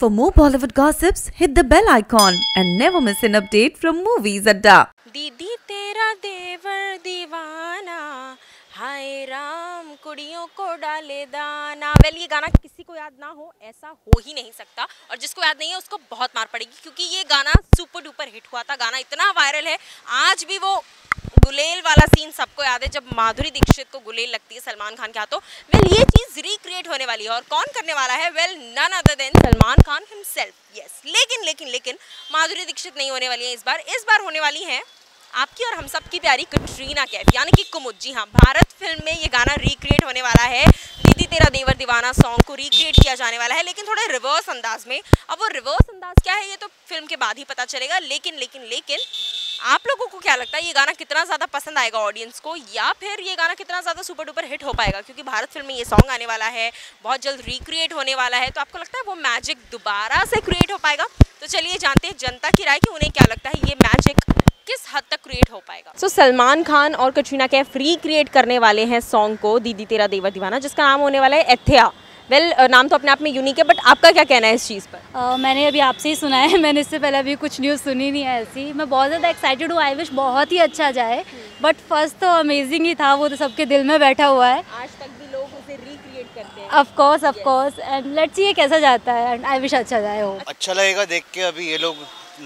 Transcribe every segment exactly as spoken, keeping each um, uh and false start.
For more Bollywood gossips, hit the bell icon and never miss an update from Movies Adda. Didi Tera Devar Deewana, हाय राम कुड़ियों को डाले दाना। Well well, ये गाना किसी को याद ना हो ऐसा हो ही नहीं सकता, और जिसको याद नहीं है उसको बहुत मार पड़ेगी, क्योंकि ये गाना सुपर डुपर हिट हुआ था। गाना इतना वायरल है, आज भी वो गुलेल वाला सीन सबको याद है जब माधुरी दीक्षित को गुलेल लगती है सलमान खान के हाथों। वेल well, ये चीज़ रिक्रिएट होने वाली है, और कौन करने वाला है? Well none other than Salman Khan himself. Yes, लेकिन लेकिन लेकिन माधुरी दीक्षित नहीं होने वाली है इस बार। इस बार होने वाली है आपकी और हम सब की प्यारी कटरीना कैफ, यानी कि कुमुद। जी हाँ, भारत फिल्म में ये गाना रिक्रिएट होने वाला है। दीदी तेरा देवर दीवाना सॉन्ग को रिक्रिएट किया जाने वाला है, लेकिन थोड़े रिवर्स अंदाज में। अब वो रिवर्स अंदाज क्या है ये तो फिल्म के बाद ही पता चलेगा। लेकिन लेकिन लेकिन आप लोगों को क्या लगता है, ये गाना कितना ज़्यादा पसंद आएगा ऑडियंस को, या फिर ये गाना कितना ज़्यादा सुपर डुपर हिट हो पाएगा? क्योंकि भारत फिल्म में ये सॉन्ग आने वाला है, बहुत जल्द रिक्रिएट होने वाला है, तो आपको लगता है वो मैजिक दोबारा से क्रिएट हो पाएगा? तो चलिए जानते हैं जनता की राय कि उन्हें क्या लगता है ये मैजिक किस हद तक क्रिएट हो पाएगा। सो so, सलमान खान और कटरीना कैफ रिक्रिएट करने वाले हैं सॉन्ग को दीदी तेरा देवर दीवाना, जिसका नाम होने वाला है एथिया। वेल well, नाम तो अपने आप में यूनिक है, बट आपका क्या कहना है इस चीज़ पर? uh, मैंने अभी आपसे ही सुना है, मैंने इससे पहले अभी कुछ न्यूज़ सुनी नहीं है ऐसी। मैं बहुत ज़्यादा एक्साइटेड हूँ, आई विश बहुत ही अच्छा जाए। बट फर्स्ट तो अमेजिंग ही था, वो तो सबके दिल में बैठा हुआ है, आज तक भी लोग उसे रिक्रिएट करते हैं। Of course of course, and let's see ये कैसा जाता है, एंड आई विश अच्छा जाए। हो अच्छा लगेगा देख के अभी ये लोग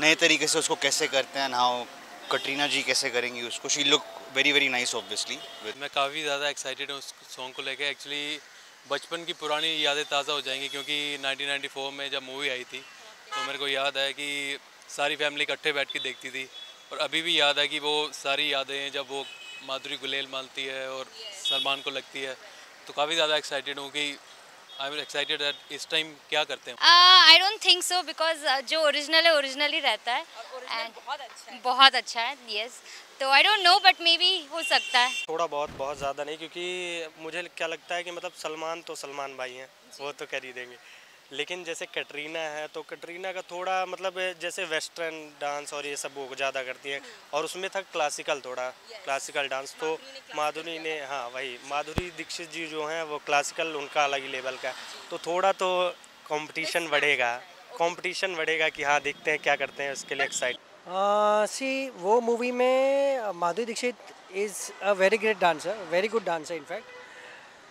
नए तरीके से उसको कैसे करते हैं, नाउ कटरीना जी कैसे करेंगी उसको। She look very very nice obviously. मैं काफ़ी ज़्यादा एक्साइटेड हूँ उस सॉन्ग को लेके। एक्चुअली बचपन की पुरानी यादें ताज़ा हो जाएंगी, क्योंकि नाइनटीन नाइंटी फोर में जब मूवी आई थी तो मेरे को याद है कि सारी फैमिली इकट्ठे बैठ के देखती थी, और अभी भी याद है कि वो सारी यादें जब वो माधुरी गुलेल मानती है और सलमान को लगती है। तो काफ़ी ज़्यादा एक्साइटेड हूँ कि आई एम एक्साइटेड दैट इस टाइम क्या करते हैं। I don't think so, because जो ओरिजिनल है ओरिजिनल ही रहता है, एंड बहुत अच्छा है, बहुत अच्छा है। यस, तो I don't know, but maybe हो सकता है थोड़ा बहुत, बहुत ज़्यादा नहीं, क्योंकि मुझे क्या लगता है कि मतलब सलमान तो सलमान भाई हैं, वो तो कर ही देंगे। लेकिन जैसे कटरीना है तो कटरीना का थोड़ा मतलब जैसे वेस्टर्न डांस और ये सब वो ज़्यादा करती है, और उसमें था क्लासिकल, थोड़ा क्लासिकल डांस। तो माधुरी ने, हाँ वही माधुरी दीक्षित जी जो हैं वो क्लासिकल, उनका अलग ही लेवल का। तो थोड़ा तो कंपटीशन बढ़ेगा, कंपटीशन बढ़ेगा कि हाँ देखते हैं क्या करते हैं, उसके लिए एक्साइट। सी वो मूवी में Madhuri Dixit is a very great dancer, very good dancer in fact.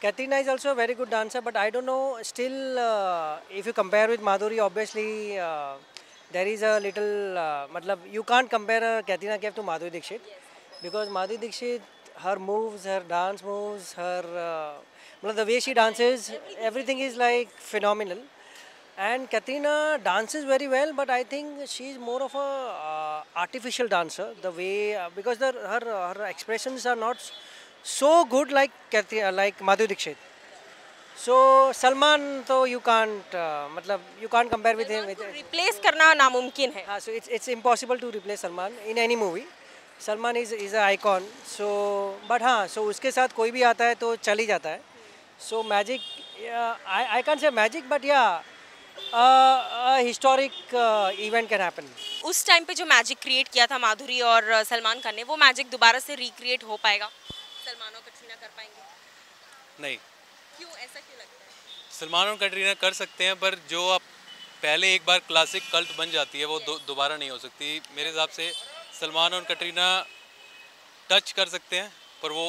Katrina is also a very good dancer, but I don't know. Still, uh, if you compare with Madhuri, obviously uh, there is a little. Uh, matlab, you can't compare Katrina Kaif to Madhuri Dixit, yes, because Madhuri Dixit, her moves, her dance moves, her, uh, matlab, the way she dances, everything is like phenomenal. And Katrina dances very well, but I think she is more of a uh, artificial dancer. The way uh, because the, her her expressions are not so good like Katrina, like Madhuri Dixit. So Salman, so you can't, uh, matlab, you can't compare with Salman him. With replace करना नामुमकिन है. हाँ, so it's it's impossible to replace Salman in any movie. Salman is is an icon. So but हाँ, so उसके साथ कोई भी आता है तो चल ही जाता है. So magic, uh, I I can't say magic, but yeah, uh, a historic uh, event can happen. उस टाइम पे जो मैजिक क्रिएट किया था माधुरी और सलमान खान ने, वो मैजिक दोबारा से रिक्रिएट हो पाएगा? सलमान और कटरीना कर पाएंगे? नहीं। क्यों, ऐसा क्यों लगता है? सलमान और कटरीना कर सकते हैं, पर जो आप पहले एक बार क्लासिक कल्ट बन जाती है वो दोबारा नहीं हो सकती मेरे हिसाब से। सलमान और कटरीना टच कर सकते हैं, पर वो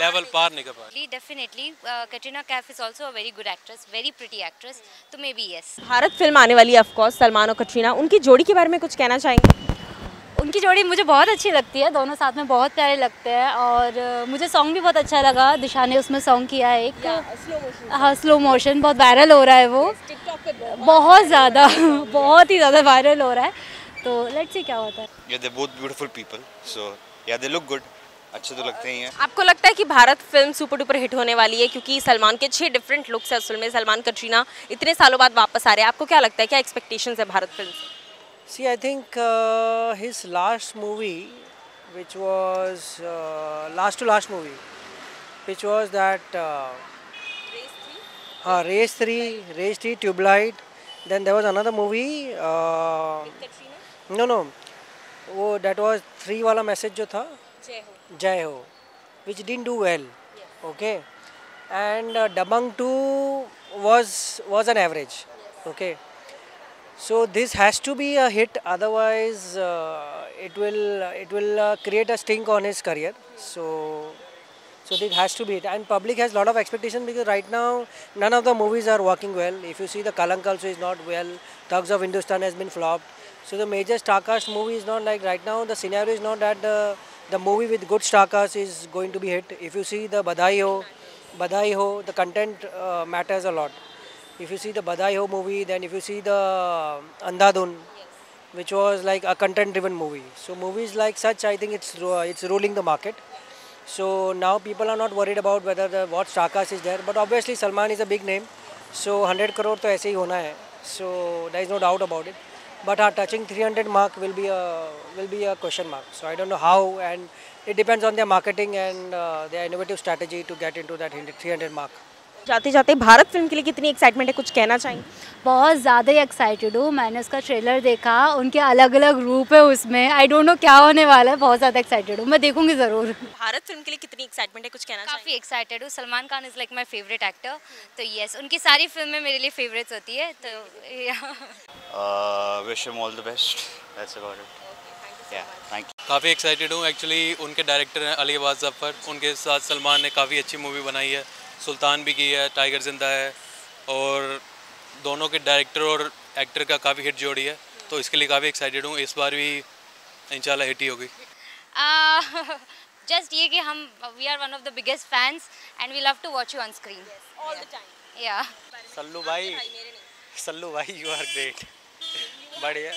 लेवल पार नहीं कर पाएंगे। Definitely Katrina Kaif is also a very good actress, very pretty actress, तो maybe yes. Bharat film आने वाली है ऑफकोर्स, सलमान और कटरीना, उनकी जोड़ी के बारे में कुछ कहना चाहेंगे? उनकी जोड़ी मुझे बहुत अच्छी लगती है, दोनों साथ में बहुत प्यारे लगते हैं, और मुझे सॉन्ग भी बहुत अच्छा लगा। दिशा ने उसमें सॉन्ग किया है एक, हाँ स्लो मोशन, बहुत वायरल हो रहा है वो, बहुत ज़्यादा, बहुत ही ज़्यादा वायरल हो रहा है। तो लेट्स सी क्या होता है। yeah, they're both beautiful people, so yeah, they look good. अच्छे तो लगते ही हैं। आपको लगता है कि Bharat film super duper hit होने वाली है, क्योंकि सलमान के छह डिफरेंट लुक्स है असल में, सलमान कटरीना इतने सालों बाद वापस आ रहे हैं। आपको क्या लगता है, क्या एक्सपेक्टेशंस है भारत फिल्म से? See, I think uh, his last movie, which was uh, last to last movie, which was that uh, Race three, ah uh, Race three, Race three, Tubelight. Then there was another movie. Uh, no, no, oh, that was three wala message jo tha. Jai Ho. Jai Ho, which didn't do well. Yes. Okay, and uh, Dabangg two was was an average. Yes. Okay. So this has to be a hit, otherwise uh, it will it will uh, create a stink on his career. So so this has to be it, and public has a lot of expectation because right now none of the movies are working well. If you see, the Kalank also is not well. Thugs of Hindustan has been flopped. So the major star cast movie is not like right now. The scenario is not that the the movie with good star cast is going to be hit. If you see the Badhai Ho, Badhai Ho, the content uh, matters a lot. If you see the Badhai Ho movie, then if you see the Andhadhun, yes, which was like a content-driven movie. So movies like such, I think it's it's ruling the market. So now people are not worried about whether the what star cast is there, but obviously Salman is a big name, so one hundred crore to aise hi hona hai. So there is no doubt about it. But uh, touching three hundred mark will be a will be a question mark. So I don't know how, and it depends on their marketing and uh, their innovative strategy to get into that three hundred mark. जाते जाते Bharat film के लिए कितनी excitement है, कुछ कहना चाहिए? बहुत ज़्यादा ही एक्साइटेड हूँ। मैंने उसका ट्रेलर देखा, उनके अलग अलग रूप है उसमें, आई डोंट नो क्या होने वाला है। बहुत ज़्यादा एक्साइटेड हूँ, मैं देखूंगी ज़रूर। भारत फिल्म के लिए कितनी एक्साइटमेंट है, कुछ कहना चाहिए? काफ़ी एक्साइटेड हूँ। Salman Khan is like my favourite actor, तो येस, उनकी सारी फिल्में मेरे लिए फेवरेट्स होती है। तो wish him all the best, that's about it. Yeah, thank you. काफ़ी एक्साइटेड हूँ एक्चुअली। उनके डायरेक्टर हैं अली अब्बास ज़फ़र, उनके साथ सलमान ने काफ़ी अच्छी मूवी बनाई है, सुल्तान भी की है, टाइगर जिंदा है, और दोनों के डायरेक्टर और एक्टर का काफ़ी हिट जोड़ी है, तो इसके लिए काफ़ी एक्साइटेड हूँ। इस बार भी इंशाल्लाह हिट ही होगी। जस्ट ये कि हम we are one of the biggest fans and we love to watch you on screen all the time. या सल्लू भाई, सल्लू भाई यू आर ग्रेट। बढ़िया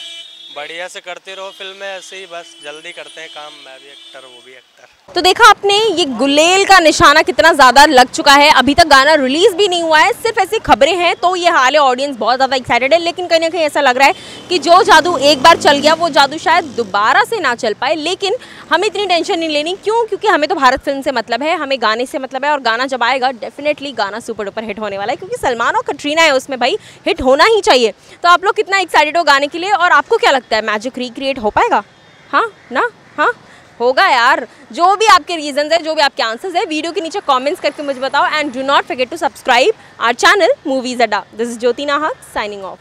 बढ़िया से करते रहो फिल्में, ऐसे ही बस जल्दी करते हैं काम। मैं भी एक्टर, वो भी एक्टर। तो देखा आपने, ये गुलेल का निशाना कितना ज़्यादा लग चुका है। अभी तक गाना रिलीज़ भी नहीं हुआ है, सिर्फ ऐसी खबरें हैं। तो ये हाल है, ऑडियंस बहुत ज़्यादा एक्साइटेड है, लेकिन कहीं ना कहीं ऐसा लग रहा है कि जो जादू एक बार चल गया वो जादू शायद दोबारा से ना चल पाए। लेकिन हमें इतनी टेंशन नहीं लेनी, क्यों? क्योंकि हमें तो भारत फिल्म से मतलब है, हमें गाने से मतलब है, और गाना जब आएगा डेफिनेटली गाना सुपर डुपर हिट होने वाला है, क्योंकि सलमान और कटरीना है उसमें, भाई हिट होना ही चाहिए। तो आप लोग कितना एक्साइटेड हो गाने के लिए, और आपको क्या लगता है मैजिक रिक्रिएट हो पाएगा? हाँ ना, हाँ होगा यार। जो भी आपके रीजंस है, जो भी आपके आंसर्स है, वीडियो के नीचे कमेंट्स करके मुझे बताओ। And do not forget to subscribe our channel movies Adda. This is Jyoti Nahak signing of.